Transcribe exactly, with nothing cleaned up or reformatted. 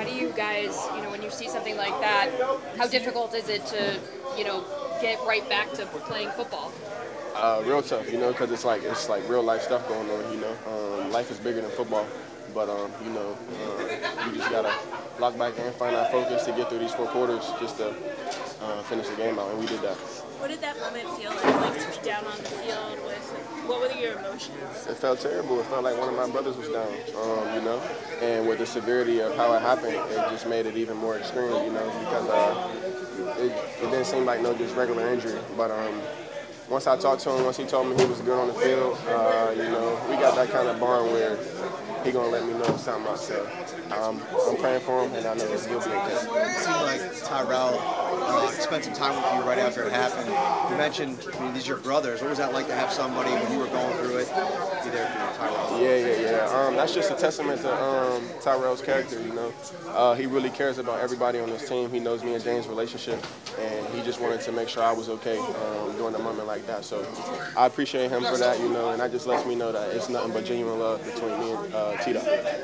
How do you guys, you know, when you see something like that, how difficult is it to, you know, get right back to playing football? Uh, real tough, you know, because it's like it's like real life stuff going on, you know. Um, life is bigger than football, but um, you know, um, you just gotta lock back and find our focus to get through these four quarters just to uh, finish the game out, and we did that. What did that moment feel like, like to be down on the field? With, what were your emotions? It felt terrible. It felt like one of my brothers was down, um, you know. And with the severity of how it happened, it just made it even more extreme, you know, because uh, it, it didn't seem like no just regular injury, but um. Once I talked to him, once he told me he was good on the field, uh, you know, we got that kind of bond where he gonna let me know something about himself. Um, I'm praying for him, and I know he'll be okay. It seemed like Tyrel uh, spent some time with you right after it happened. You mentioned, I mean, these are your brothers. What was that like to have somebody when you were going through it be there for you, Tyrel? Yeah, yeah, yeah. Um, that's just a testament to um, Tyrel's character. You know, uh, he really cares about everybody on this team. He knows me and James' relationship, and he just wanted to make sure I was okay um, during a moment like that. So I appreciate him for that, you know, and that just lets me know that it's nothing but genuine love between me and uh, Tito.